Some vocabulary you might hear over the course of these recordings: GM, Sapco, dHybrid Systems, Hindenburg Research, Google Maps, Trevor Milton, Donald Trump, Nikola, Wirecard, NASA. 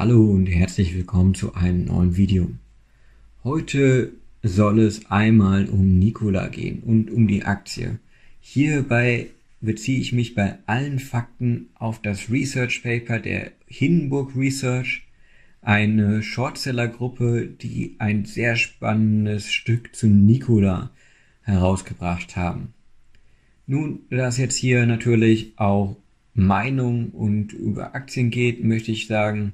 Hallo und herzlich willkommen zu einem neuen Video. Heute soll es einmal um Nikola gehen und um die Aktie. Hierbei beziehe ich mich bei allen Fakten auf das Research Paper der Hindenburg Research, eine Shortseller-Gruppe, die ein sehr spannendes Stück zu Nikola herausgebracht haben. Nun, da es jetzt hier natürlich auch Meinung und über Aktien geht, möchte ich sagen,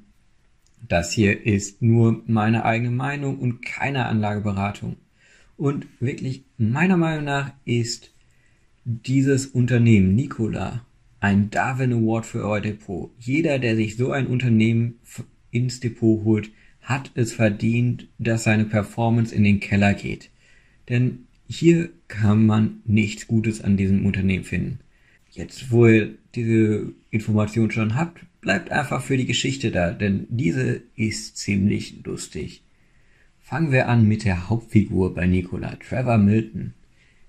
das hier ist nur meine eigene Meinung und keine Anlageberatung. Und wirklich, meiner Meinung nach ist dieses Unternehmen Nikola ein Darwin Award für euer Depot. Jeder, der sich so ein Unternehmen ins Depot holt, hat es verdient, dass seine Performance in den Keller geht. Denn hier kann man nichts Gutes an diesem Unternehmen finden. Jetzt, wo ihr diese Information schon habt, bleibt einfach für die Geschichte da, denn diese ist ziemlich lustig. Fangen wir an mit der Hauptfigur bei Nikola, Trevor Milton.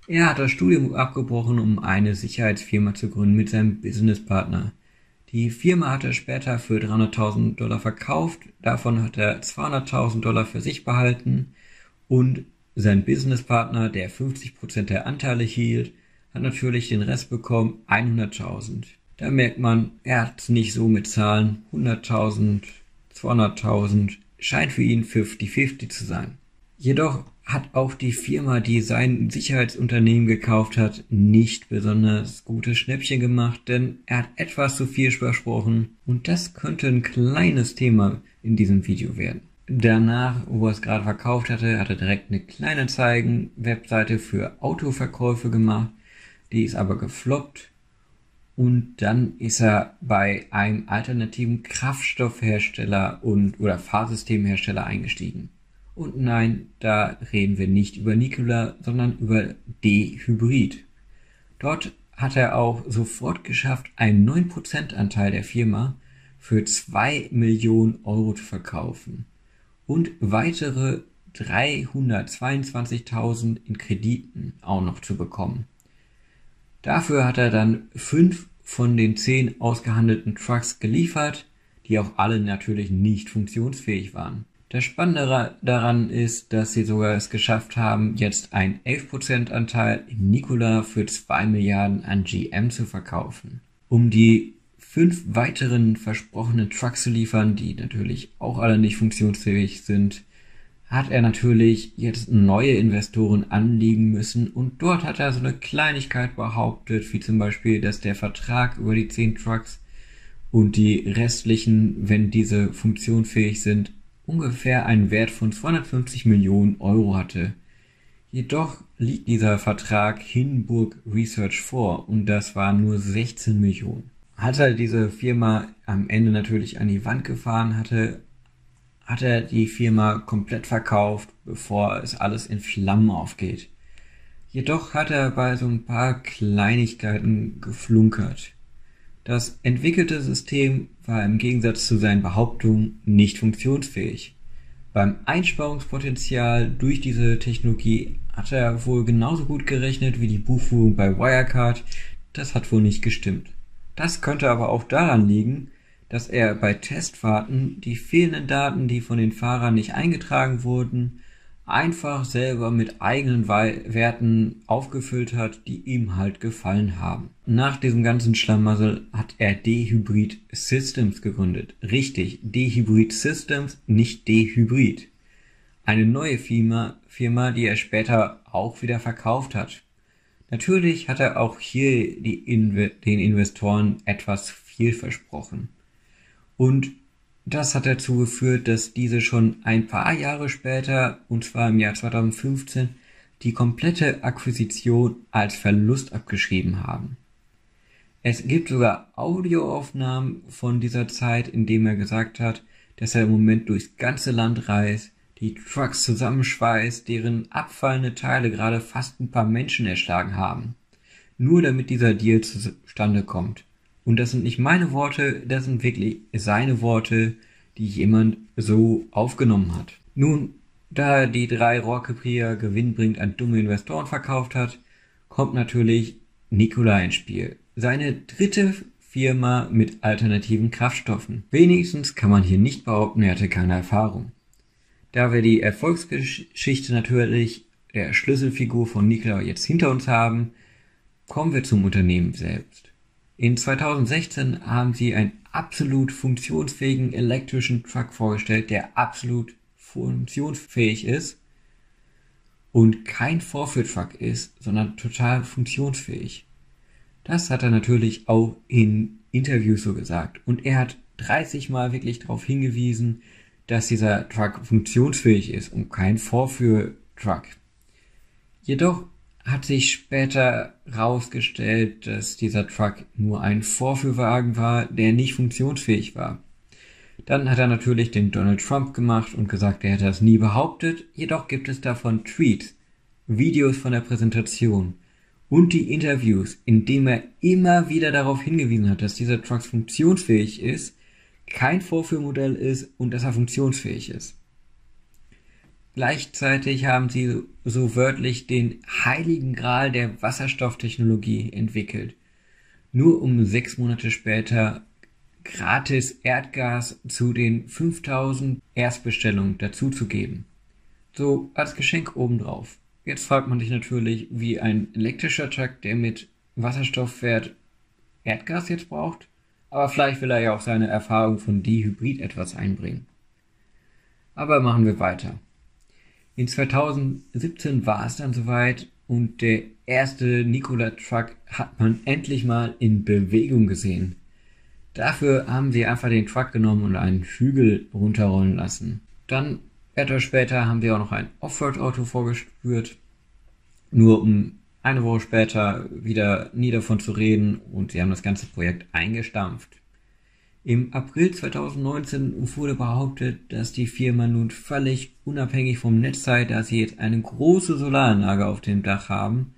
Er hat das Studium abgebrochen, um eine Sicherheitsfirma zu gründen mit seinem Businesspartner. Die Firma hat er später für $300.000 verkauft, davon hat er $200.000 für sich behalten und sein Businesspartner, der 50% der Anteile hielt, hat natürlich den Rest bekommen, 100.000. Da merkt man, er hat es nicht so mit Zahlen, 100.000, 200.000, scheint für ihn 50-50 zu sein. Jedoch hat auch die Firma, die sein Sicherheitsunternehmen gekauft hat, nicht besonders gute Schnäppchen gemacht, denn er hat etwas zu viel versprochen und das könnte ein kleines Thema in diesem Video werden. Danach, wo er es gerade verkauft hatte, hat er direkt eine kleine Zeigen-Webseite für Autoverkäufe gemacht. Die ist aber gefloppt und dann ist er bei einem alternativen Kraftstoffhersteller oder Fahrsystemhersteller eingestiegen. Und nein, da reden wir nicht über Nikola, sondern über dHybrid. Dort hat er auch sofort geschafft, einen 9% Anteil der Firma für 2 Millionen Euro zu verkaufen und weitere 322.000 in Krediten auch noch zu bekommen. Dafür hat er dann 5 von den 10 ausgehandelten Trucks geliefert, die auch alle natürlich nicht funktionsfähig waren. Das Spannende daran ist, dass sie sogar es geschafft haben, jetzt einen 11% Anteil in Nikola für 2 Milliarden an GM zu verkaufen. Um die 5 weiteren versprochenen Trucks zu liefern, die natürlich auch alle nicht funktionsfähig sind, hat er natürlich jetzt neue Investoren anlegen müssen und dort hat er so eine Kleinigkeit behauptet, wie zum Beispiel, dass der Vertrag über die 10 Trucks und die restlichen, wenn diese funktionsfähig sind, ungefähr einen Wert von 250 Millionen Euro hatte. Jedoch liegt dieser Vertrag Hindenburg Research vor und das waren nur 16 Millionen. Als er diese Firma am Ende natürlich an die Wand gefahren hatte, hat er die Firma komplett verkauft, bevor es alles in Flammen aufgeht. Jedoch hat er bei so ein paar Kleinigkeiten geflunkert. Das entwickelte System war im Gegensatz zu seinen Behauptungen nicht funktionsfähig. Beim Einsparungspotenzial durch diese Technologie hat er wohl genauso gut gerechnet wie die Buchführung bei Wirecard. Das hat wohl nicht gestimmt. Das könnte aber auch daran liegen, dass er bei Testfahrten die fehlenden Daten, die von den Fahrern nicht eingetragen wurden, einfach selber mit eigenen Werten aufgefüllt hat, die ihm halt gefallen haben. Nach diesem ganzen Schlamassel hat er dHybrid Systems gegründet. Richtig, dHybrid Systems, nicht dHybrid. Eine neue Firma, die er später auch wieder verkauft hat. Natürlich hat er auch hier den Investoren etwas viel versprochen. Und das hat dazu geführt, dass diese schon ein paar Jahre später, und zwar im Jahr 2015, die komplette Akquisition als Verlust abgeschrieben haben. Es gibt sogar Audioaufnahmen von dieser Zeit, in dem er gesagt hat, dass er im Moment durchs ganze Land reist, die Trucks zusammenschweißt, deren abfallende Teile gerade fast ein paar Menschen erschlagen haben. Nur damit dieser Deal zustande kommt. Und das sind nicht meine Worte, das sind wirklich seine Worte, die jemand so aufgenommen hat. Nun, da er die 3 Rohrkrepierer gewinnbringend an dumme Investoren verkauft hat, kommt natürlich Nikola ins Spiel. Seine dritte Firma mit alternativen Kraftstoffen. Wenigstens kann man hier nicht behaupten, er hatte keine Erfahrung. Da wir die Erfolgsgeschichte natürlich der Schlüsselfigur von Nikola jetzt hinter uns haben, kommen wir zum Unternehmen selbst. In 2016 haben sie einen absolut funktionsfähigen elektrischen Truck vorgestellt, der absolut funktionsfähig ist und kein Vorführtruck ist, sondern total funktionsfähig. Das hat er natürlich auch in Interviews so gesagt. Und er hat 30 Mal wirklich darauf hingewiesen, dass dieser Truck funktionsfähig ist und kein Vorführtruck. Jedoch hat sich später herausgestellt, dass dieser Truck nur ein Vorführwagen war, der nicht funktionsfähig war. Dann hat er natürlich den Donald Trump gemacht und gesagt, er hätte das nie behauptet. Jedoch gibt es davon Tweets, Videos von der Präsentation und die Interviews, in denen er immer wieder darauf hingewiesen hat, dass dieser Truck funktionsfähig ist, kein Vorführmodell ist und dass er funktionsfähig ist. Gleichzeitig haben sie so wörtlich den heiligen Gral der Wasserstofftechnologie entwickelt, nur um 6 Monate später gratis Erdgas zu den 5000 Erstbestellungen dazuzugeben. So als Geschenk obendrauf. Jetzt fragt man sich natürlich, wie ein elektrischer Truck, der mit Wasserstoff fährt, Erdgas jetzt braucht. Aber vielleicht will er ja auch seine Erfahrung von dHybrid etwas einbringen. Aber machen wir weiter. In 2017 war es dann soweit und der erste Nikola-Truck hat man endlich mal in Bewegung gesehen. Dafür haben sie einfach den Truck genommen und einen Hügel runterrollen lassen. Dann, etwas später, haben sie auch noch ein Offroad-Auto vorgespürt, nur um eine Woche später wieder nie davon zu reden, und sie haben das ganze Projekt eingestampft. Im April 2019 wurde behauptet, dass die Firma nun völlig unabhängig vom Netz sei, da sie jetzt eine große Solaranlage auf dem Dach haben.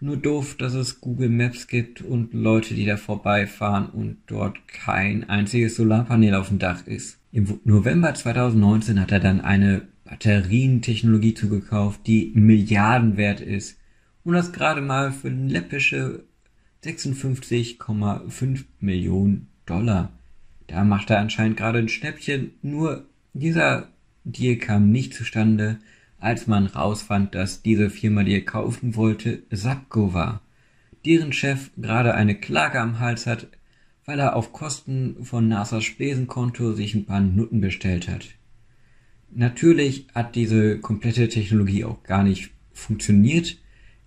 Nur doof, dass es Google Maps gibt und Leute, die da vorbeifahren und dort kein einziges Solarpanel auf dem Dach ist. Im November 2019 hat er dann eine Batterientechnologie zugekauft, die Milliarden wert ist und das gerade mal für läppische 56,5 Millionen Dollar. Da macht er anscheinend gerade ein Schnäppchen, nur dieser Deal kam nicht zustande, als man rausfand, dass diese Firma, die er kaufen wollte, Sapco war, deren Chef gerade eine Klage am Hals hat, weil er auf Kosten von NASAs Spesenkonto sich ein paar Nutten bestellt hat. Natürlich hat diese komplette Technologie auch gar nicht funktioniert,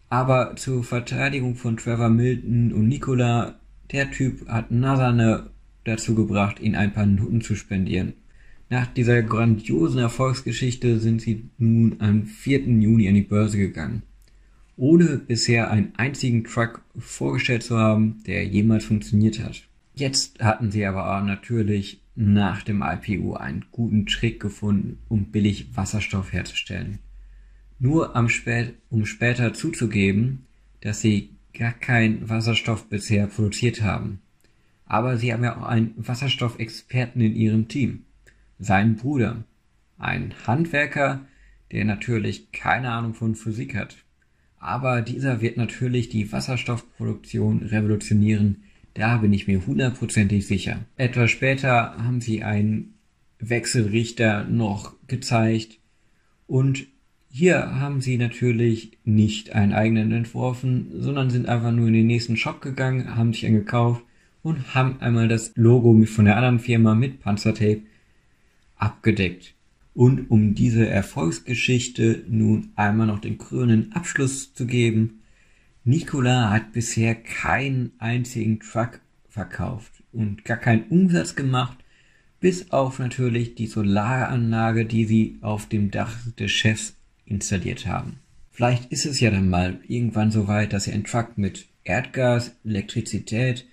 aber zur Verteidigung von Trevor Milton und Nikola, der Typ hat NASA dazu gebracht, ihn ein paar Nutten zu spendieren. Nach dieser grandiosen Erfolgsgeschichte sind sie nun am 4. Juni an die Börse gegangen, ohne bisher einen einzigen Truck vorgestellt zu haben, der jemals funktioniert hat. Jetzt hatten sie aber auch natürlich nach dem IPO einen guten Trick gefunden, um billig Wasserstoff herzustellen. Nur um später zuzugeben, dass sie gar keinen Wasserstoff bisher produziert haben. Aber sie haben ja auch einen Wasserstoffexperten in ihrem Team. Sein Bruder, ein Handwerker, der natürlich keine Ahnung von Physik hat. Aber dieser wird natürlich die Wasserstoffproduktion revolutionieren, da bin ich mir hundertprozentig sicher. Etwas später haben sie einen Wechselrichter noch gezeigt und hier haben sie natürlich nicht einen eigenen entworfen, sondern sind einfach nur in den nächsten Shop gegangen, haben sich einen gekauft und haben einmal das Logo von der anderen Firma mit Panzertape abgedeckt. Und um diese Erfolgsgeschichte nun einmal noch den krönenden Abschluss zu geben, Nikola hat bisher keinen einzigen Truck verkauft und gar keinen Umsatz gemacht, bis auf natürlich die Solaranlage, die sie auf dem Dach des Chefs installiert haben. Vielleicht ist es ja dann mal irgendwann so weit, dass er einen Truck mit Erdgas, Elektrizität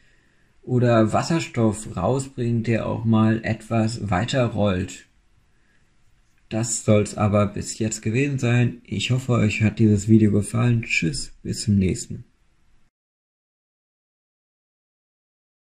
oder Wasserstoff rausbringt, der auch mal etwas weiter rollt. Das soll's aber bis jetzt gewesen sein. Ich hoffe, euch hat dieses Video gefallen. Tschüss, bis zum nächsten Mal.